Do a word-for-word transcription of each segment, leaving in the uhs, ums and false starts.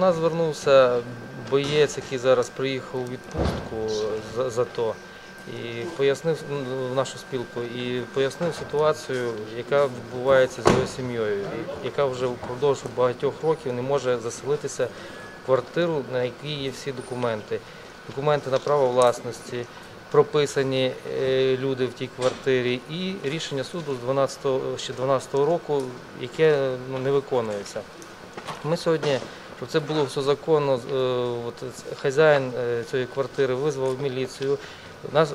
У нас звернувся боєць, який зараз приїхав у відпустку з АТО, і пояснив в нашу спілку і пояснив ситуацію, яка відбувається з його сім'єю, яка вже впродовж багатьох років не може заселитися в квартиру, на якій є всі документи. Документи на право власності, прописані люди в тій квартирі і рішення суду ще дванадцятого року, яке не виконується. Ми сьогодні, щоб це було все законно, хазяїн цієї квартири визвав міліцію.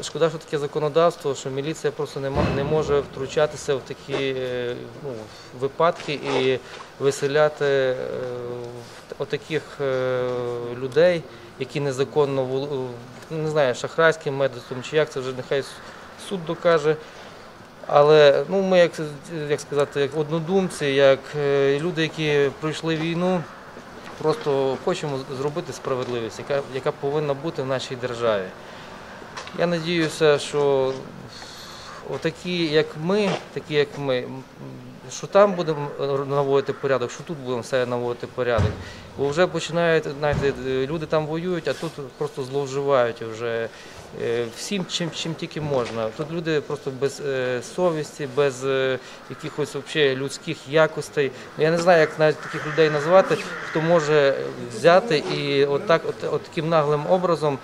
Шкода, що таке законодавство, що міліція просто не може втручатися в такі ну, випадки і виселяти отаких людей, які незаконно, не знаю, шахрайським методом чи як, це вже нехай суд докаже. Але ну, ми, як, як сказати, як однодумці, як люди, які пройшли війну, просто хочемо зробити справедливість, яка, яка повинна бути в нашій державі. Я сподіваюся, що такі, як ми, такі, як ми, що там будемо наводити порядок, що тут будемо все наводити порядок. Бо вже починають, знаєте, люди там воюють, а тут просто зловживають вже всім, чим, чим тільки можна. Тут люди просто без совісті, без якихось взагалі людських якостей. Я не знаю, як навіть таких людей назвати, хто може взяти і отак, от, от таким наглим образом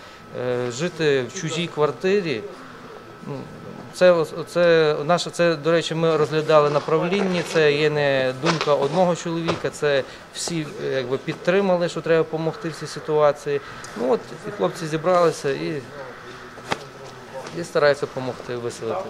жити в чужій квартирі. Це, це, наше, це, до речі, ми розглядали на правлінні, це є не думка одного чоловіка, це всі якби, підтримали, що треба допомогти в цій ситуації. Ну, от, і хлопці зібралися і, і стараються допомогти виселити.